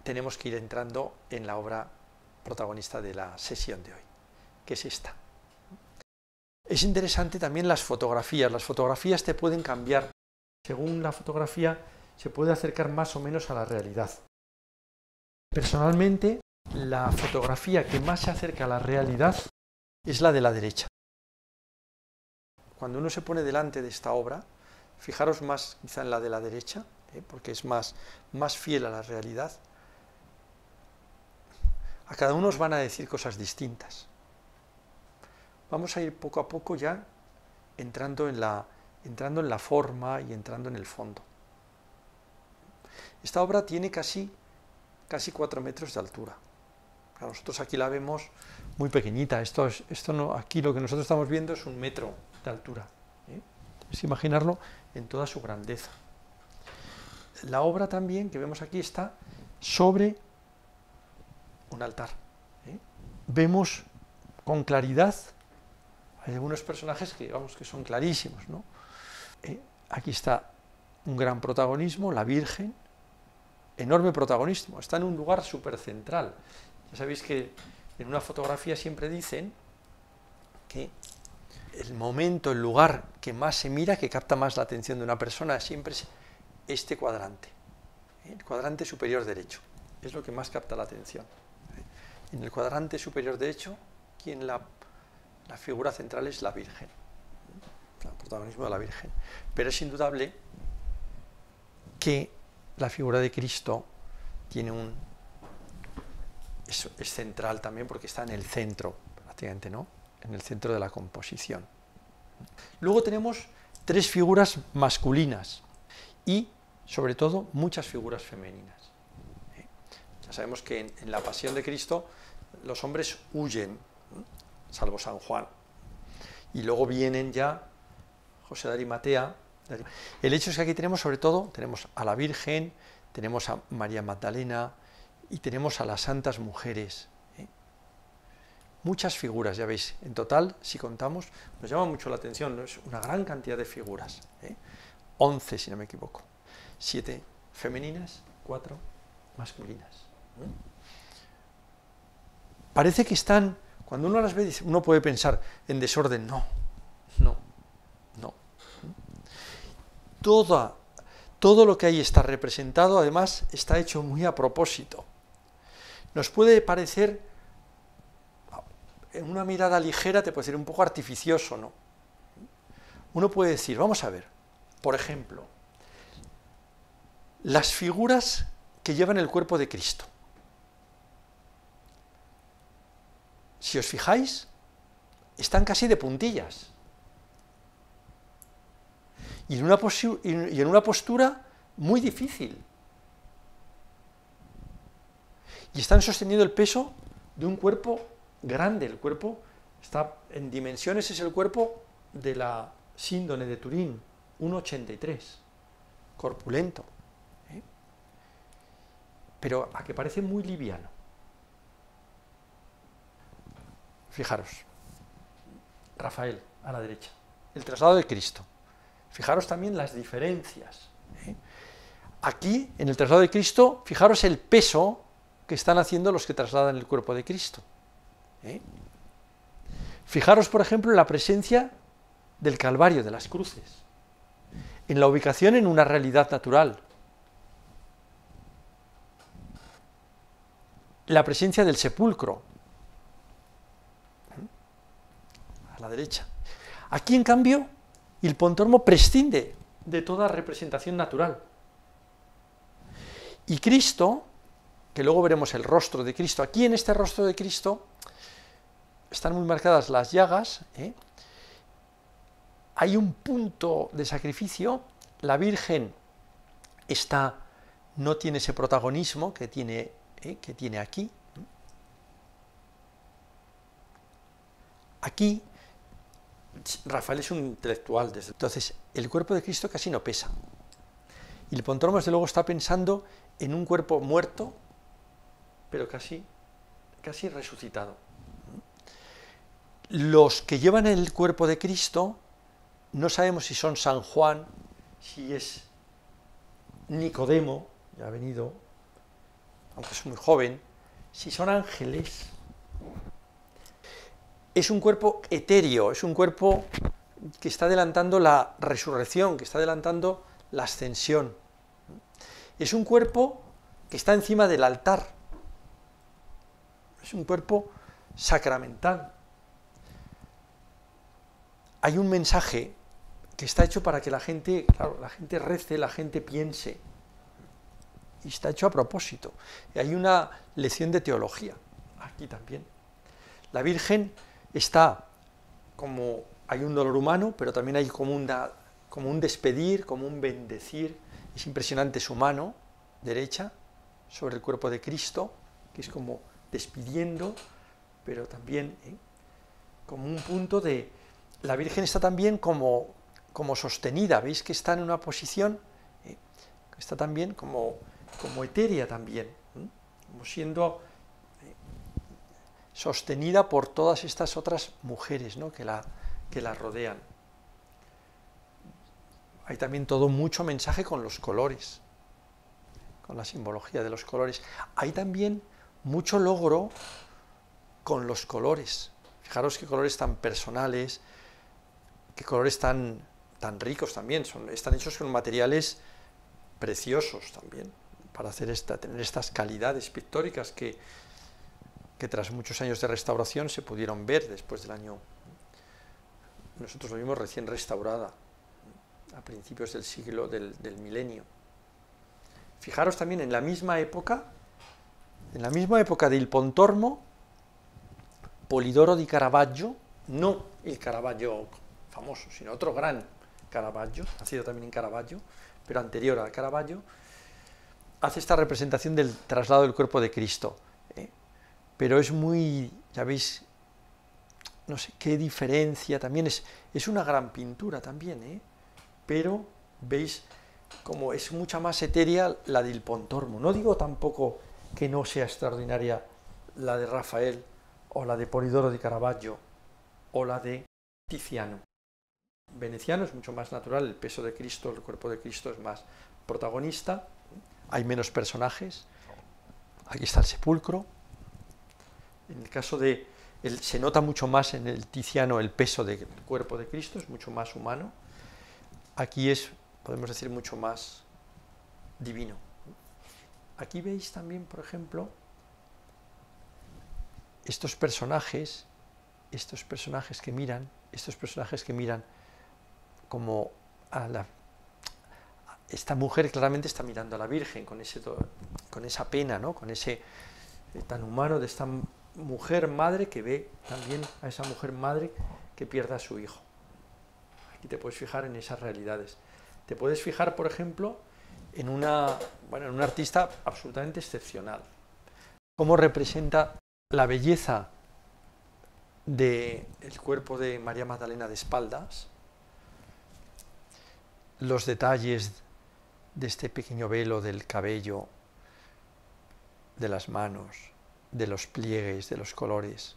Tenemos que ir entrando en la obra protagonista de la sesión de hoy, que es esta. Es interesante también las fotografías. Las fotografías te pueden cambiar. Según la fotografía se puede acercar más o menos a la realidad. Personalmente, la fotografía que más se acerca a la realidad es la de la derecha. Cuando uno se pone delante de esta obra, fijaros más quizá en la de la derecha, porque es más fiel a la realidad. A cada uno os van a decir cosas distintas. Vamos a ir poco a poco ya entrando en la forma y entrando en el fondo. Esta obra tiene casi 4 metros de altura. Para nosotros aquí la vemos muy pequeñita. Aquí lo que nosotros estamos viendo es 1 metro de altura. Es imaginarlo en toda su grandeza. La obra también que vemos aquí está sobre un altar. Vemos con claridad. Hay algunos personajes que digamos que son clarísimos, ¿no? Aquí está un gran protagonismo, la Virgen, enorme protagonismo, está en un lugar súper central. Ya sabéis que en una fotografía siempre dicen que el momento, el lugar que más se mira, que capta más la atención de una persona, siempre es este cuadrante, el cuadrante superior derecho, es lo que más capta la atención. En el cuadrante superior derecho, quien la figura central es la Virgen, el protagonismo de la Virgen. Pero es indudable que la figura de Cristo tiene es central también, porque está en el centro, prácticamente, ¿no? En el centro de la composición. Luego tenemos 3 figuras masculinas y, sobre todo, muchas figuras femeninas. Ya sabemos que en la Pasión de Cristo los hombres huyen, salvo San Juan, y luego vienen ya José de Arimatea. El hecho es que aquí tenemos sobre todo, tenemos a la Virgen, tenemos a María Magdalena y tenemos a las santas mujeres. Muchas figuras, ya veis, en total, si contamos, nos llama mucho la atención, ¿no? Es una gran cantidad de figuras, 11 si no me equivoco, 7 femeninas, 4 masculinas. Parece que están Cuando uno las ve, uno puede pensar en desorden. No, no, no. Todo lo que ahí está representado, además, está hecho muy a propósito. Nos puede parecer, en una mirada ligera, te puede decir un poco artificioso, ¿no? Uno puede decir, vamos a ver, por ejemplo, las figuras que llevan el cuerpo de Cristo. Si os fijáis, están casi de puntillas. Y en una postura muy difícil. Y están sosteniendo el peso de un cuerpo grande. El cuerpo está en dimensiones, es el cuerpo de la síndone de Turín, 1,83, corpulento, ¿eh? Pero a que parece muy liviano. Fijaros, Rafael a la derecha, el traslado de Cristo. Fijaros también las diferencias, ¿eh? Aquí, en el traslado de Cristo, fijaros el peso que están haciendo los que trasladan el cuerpo de Cristo, ¿eh? Fijaros, por ejemplo, en la presencia del Calvario, de las cruces, en la ubicación en una realidad natural. La presencia del sepulcro, ¿eh? A la derecha. Aquí, en cambio, Il Pontormo prescinde de toda representación natural. Y Cristo, que luego veremos el rostro de Cristo, aquí en este rostro de Cristo están muy marcadas las llagas, ¿eh? Hay un punto de sacrificio, la Virgen no tiene ese protagonismo que tiene aquí. Aquí, Rafael es un intelectual, desde entonces el cuerpo de Cristo casi no pesa. Y el Pontormo, desde luego, está pensando en un cuerpo muerto, pero casi resucitado. Los que llevan el cuerpo de Cristo, no sabemos si son San Juan, si es Nicodemo, ya ha venido, aunque es muy joven, si son ángeles. Es un cuerpo etéreo, es un cuerpo que está adelantando la resurrección, que está adelantando la ascensión. Es un cuerpo que está encima del altar. Es un cuerpo sacramental. Hay un mensaje que está hecho para que la gente, claro, la gente rece, la gente piense. Y está hecho a propósito. Y hay una lección de teología aquí también. La Virgen está como, hay un dolor humano, pero también hay como un despedir, como un bendecir. Es impresionante su mano derecha sobre el cuerpo de Cristo, que es como despidiendo, pero también, ¿eh? Como un punto de... La Virgen está también como sostenida, veis que está en una posición, está también como etérea también, como siendo sostenida por todas estas otras mujeres, ¿no? que la rodean. Hay también todo mucho mensaje con los colores, con la simbología de los colores. Hay también mucho logro con los colores. Fijaros qué colores tan personales, qué colores tan ricos también, están hechos con materiales preciosos también, para hacer tener estas calidades pictóricas que tras muchos años de restauración se pudieron ver después del año. Nosotros lo vimos recién restaurada, a principios del siglo, del milenio. Fijaros también en la misma época de Il Pontormo, Polidoro di Caravaggio, no el Caravaggio famoso, sino otro gran Caravaggio, nacido también en Caravaggio, pero anterior a Caravaggio, hace esta representación del traslado del cuerpo de Cristo, ¿eh? Pero es muy, ya veis, no sé qué diferencia, también es una gran pintura también, ¿eh? Pero veis como es mucha más etérea la del Pontormo. No digo tampoco que no sea extraordinaria la de Rafael, o la de Polidoro di Caravaggio, o la de Tiziano. Veneciano es mucho más natural, el peso de Cristo, el cuerpo de Cristo es más protagonista, hay menos personajes, aquí está el sepulcro. En el caso de se nota mucho más en el Tiziano el peso del cuerpo de Cristo, es mucho más humano. Aquí es, podemos decir, mucho más divino. Aquí veis también, por ejemplo, estos personajes que miran como a la... Esta mujer claramente está mirando a la Virgen con esa pena, ¿no? Con ese tan humano de esta mujer madre que ve también a esa mujer madre que pierde a su hijo. Aquí te puedes fijar en esas realidades. Te puedes fijar, por ejemplo, en un artista absolutamente excepcional. Cómo representa la belleza del cuerpo de María Magdalena de espaldas, los detalles de este pequeño velo, del cabello, de las manos, de los pliegues, de los colores.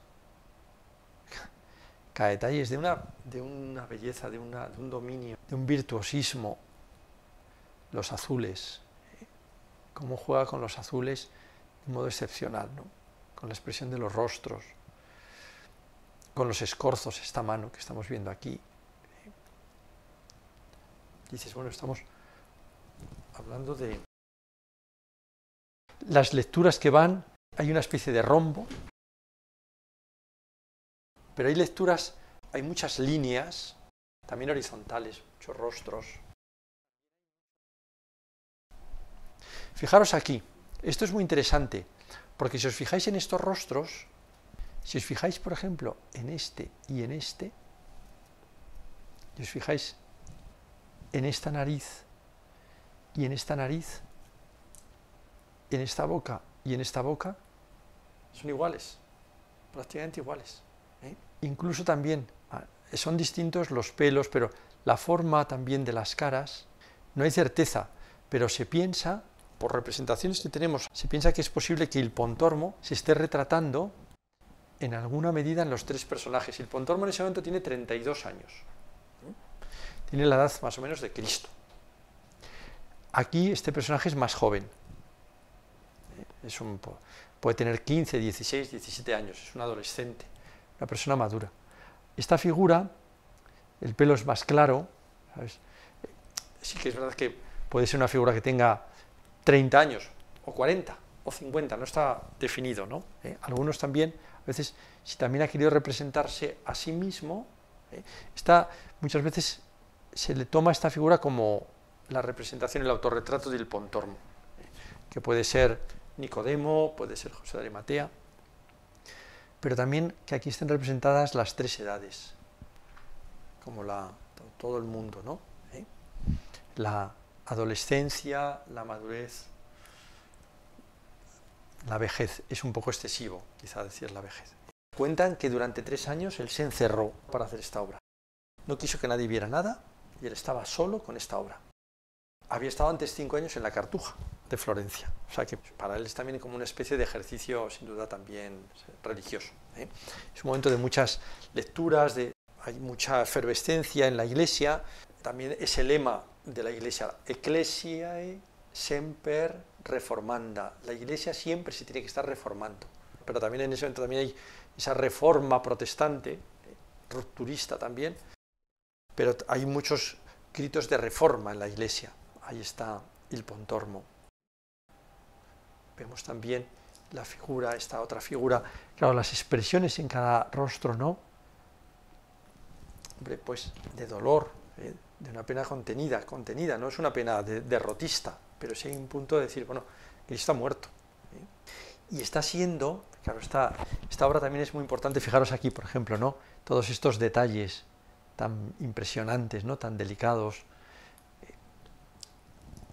Cada detalle es de una belleza, de un dominio, de un virtuosismo. Los azules, cómo juega con los azules de modo excepcional, ¿no? Con la expresión de los rostros, con los escorzos, esta mano que estamos viendo aquí. Dices, bueno, estamos hablando de... Las lecturas que van, hay una especie de rombo, pero hay lecturas, hay muchas líneas, también horizontales, muchos rostros. Fijaros aquí, esto es muy interesante, porque si os fijáis en estos rostros, si os fijáis, por ejemplo, en este y en este, y os fijáis en esta nariz y en esta nariz, en esta boca y en esta boca, son iguales, prácticamente iguales. Incluso también, son distintos los pelos, pero la forma también de las caras, no hay certeza, pero se piensa, por representaciones que tenemos, se piensa que es posible que Il Pontormo se esté retratando en alguna medida en los tres personajes. Il Pontormo en ese momento tiene 32 años. Tiene la edad más o menos de Cristo. Aquí este personaje es más joven. Puede tener 15, 16, 17 años, es un adolescente, una persona madura. Esta figura, el pelo es más claro, ¿sabes? Sí que es verdad que puede ser una figura que tenga 30 años, o 40, o 50, no está definido, ¿no? Algunos también, a veces, si también ha querido representarse a sí mismo, muchas veces se le toma esta figura como la representación, el autorretrato del Pontormo, que puede ser Nicodemo, puede ser José de Arimatea, pero también que aquí estén representadas las tres edades, como todo el mundo, ¿no? La adolescencia, la madurez, la vejez, es un poco excesivo, quizá decir la vejez. Cuentan que durante 3 años él se encerró para hacer esta obra. No quiso que nadie viera nada y él estaba solo con esta obra. Había estado antes 5 años en la Cartuja de Florencia, o sea que para él es también como una especie de ejercicio, sin duda también religioso, ¿eh? Es un momento de muchas lecturas, hay mucha efervescencia en la Iglesia, también es el lema de la Iglesia, Ecclesiae semper reformanda, la Iglesia siempre se tiene que estar reformando, pero también en ese momento también hay esa reforma protestante, rupturista también, pero hay muchos gritos de reforma en la Iglesia. Ahí está Il Pontormo. Vemos también la figura, esta otra figura, claro, las expresiones en cada rostro, ¿no? Hombre, pues de dolor, de una pena contenida, no es una pena derrotista, pero sí hay un punto de decir, bueno, Cristo ha muerto. Y está siendo, claro, esta obra también es muy importante, fijaros aquí, por ejemplo, ¿no? Todos estos detalles tan impresionantes, ¿no? Tan delicados,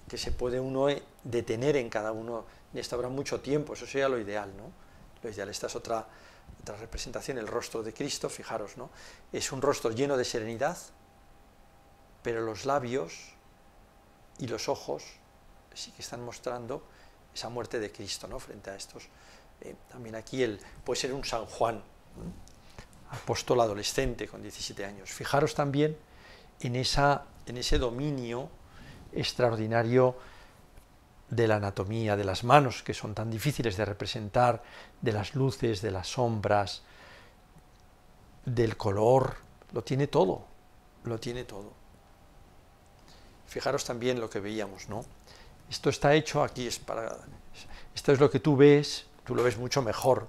que se puede uno detener en cada uno de esta obra mucho tiempo, eso sería lo ideal, ¿no? Lo ideal, esta es otra representación, el rostro de Cristo, fijaros, ¿no? Es un rostro lleno de serenidad, pero los labios y los ojos sí que están mostrando esa muerte de Cristo, ¿no? Frente a estos, también aquí puede ser un San Juan, ¿no? Apóstol adolescente con 17 años. Fijaros también en ese dominio extraordinario de la anatomía, de las manos, que son tan difíciles de representar, de las luces, de las sombras, del color, lo tiene todo, lo tiene todo. Fijaros también lo que veíamos, ¿no? Esto está hecho, aquí es para... Esto es lo que tú ves, tú lo ves mucho mejor.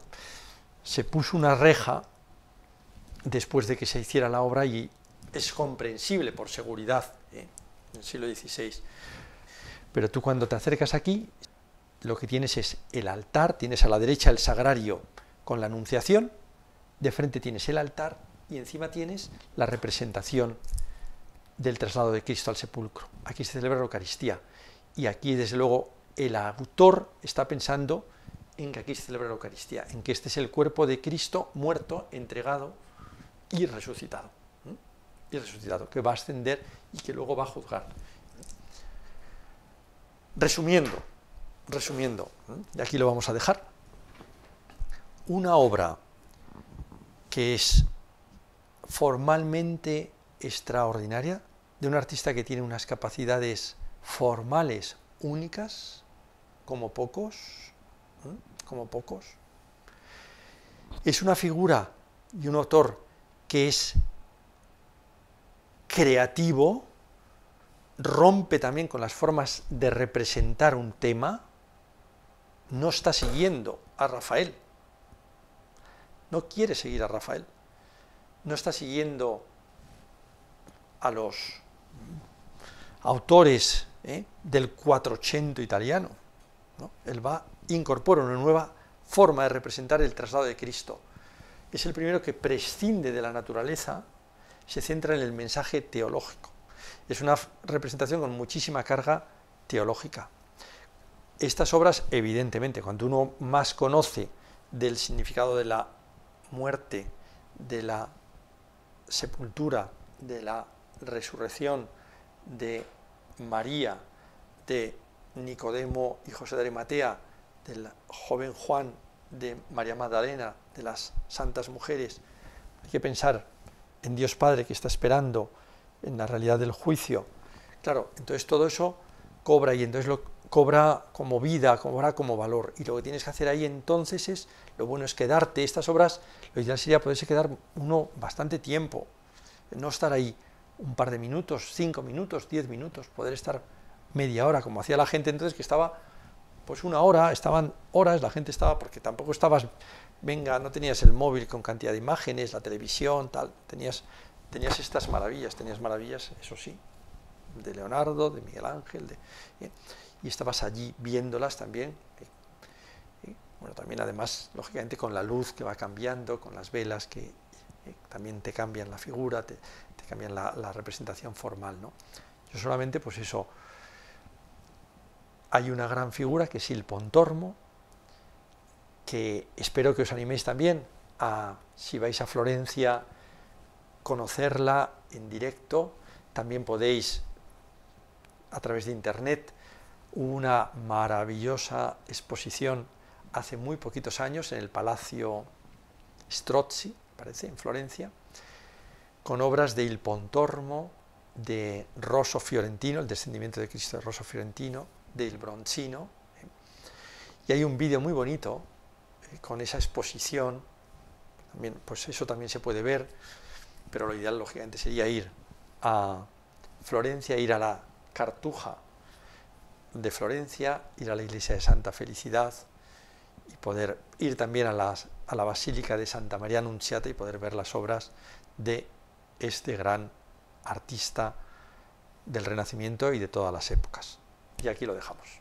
Se puso una reja después de que se hiciera la obra y es comprensible por seguridad, ¿eh?, en el siglo XVI. Pero tú cuando te acercas aquí, lo que tienes es el altar, tienes a la derecha el sagrario con la Anunciación, de frente tienes el altar y encima tienes la representación del traslado de Cristo al sepulcro. Aquí se celebra la Eucaristía y aquí, desde luego, el autor está pensando en que aquí se celebra la Eucaristía, en que este es el cuerpo de Cristo muerto, entregado y resucitado, ¿eh?, y resucitado, que va a ascender y que luego va a juzgar. Resumiendo, y aquí lo vamos a dejar, una obra que es formalmente extraordinaria, de un artista que tiene unas capacidades formales únicas, como pocos, ¿eh?, como pocos. Es una figura y un autor que es creativo, rompe también con las formas de representar un tema, no está siguiendo a Rafael, no quiere seguir a Rafael, no está siguiendo a los autores, ¿eh?, del 480 italiano, ¿no? Él va, incorpora una nueva forma de representar el traslado de Cristo. Es el primero que prescinde de la naturaleza, se centra en el mensaje teológico. Es una representación con muchísima carga teológica. Estas obras, evidentemente, cuando uno más conoce del significado de la muerte, de la sepultura, de la resurrección de María, de Nicodemo y José de Arimatea, del joven Juan, de María Magdalena, de las santas mujeres, hay que pensar en Dios Padre que está esperando, en la realidad del juicio. Claro, entonces todo eso cobra, y entonces lo cobra como vida, cobra como valor, y lo que tienes que hacer ahí entonces es, lo bueno es quedarte, estas obras, lo ideal sería poderse quedar uno bastante tiempo, no estar ahí un par de minutos, 5 minutos, 10 minutos, poder estar media hora, como hacía la gente entonces, que estaba pues una hora, estaban horas, la gente estaba, porque tampoco estabas, venga, no tenías el móvil con cantidad de imágenes, la televisión, tal, tenías estas maravillas, eso sí, de Leonardo, de Miguel Ángel, y estabas allí viéndolas también, y bueno, también además, lógicamente, con la luz que va cambiando, con las velas que también te cambian la figura, te cambian la representación formal, ¿no? Yo solamente, pues eso, hay una gran figura que es el Pontormo, que espero que os animéis también a, si vais a Florencia, conocerla en directo. También podéis, a través de internet, una maravillosa exposición hace muy poquitos años en el Palacio Strozzi, parece, en Florencia, con obras de Il Pontormo, de Rosso Fiorentino, el descendimiento de Cristo de Rosso Fiorentino, de Il Bronzino, y hay un vídeo muy bonito con esa exposición, también, pues eso también se puede ver. Pero lo ideal, lógicamente, sería ir a Florencia, ir a la Cartuja de Florencia, ir a la iglesia de Santa Felicidad y poder ir también a la Basílica de Santa María Anunciata y poder ver las obras de este gran artista del Renacimiento y de todas las épocas. Y aquí lo dejamos.